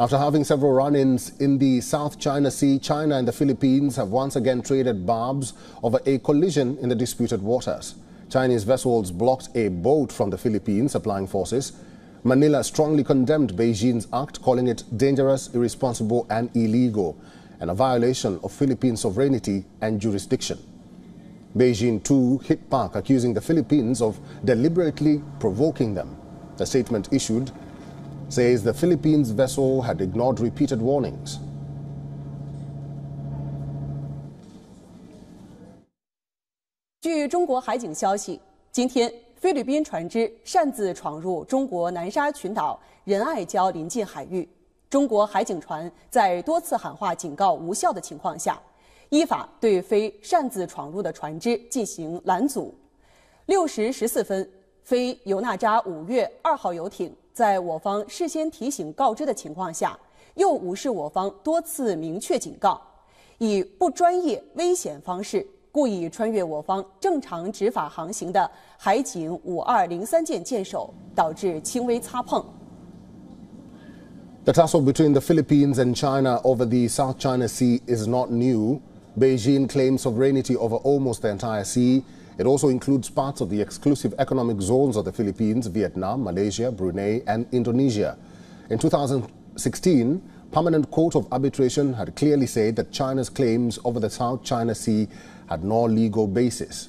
After having several run-ins in the South China Sea, China and the Philippines have once again traded barbs over a collision in the disputed waters. Chinese vessels blocked a boat from the Philippines supplying forces. Manila strongly condemned Beijing's act, calling it dangerous, irresponsible and illegal, and a violation of Philippine sovereignty and jurisdiction. Beijing too hit back, accusing the Philippines of deliberately provoking them. The statement issued says the Philippines vessel had ignored repeated warnings. The tussle between the Philippines and China over the South China Sea is not new. Beijing claims sovereignty over almost the entire sea. It also includes parts of the exclusive economic zones of the Philippines, Vietnam, Malaysia, Brunei and Indonesia. In 2016, Permanent Court of Arbitration had clearly said that China's claims over the South China Sea had no legal basis.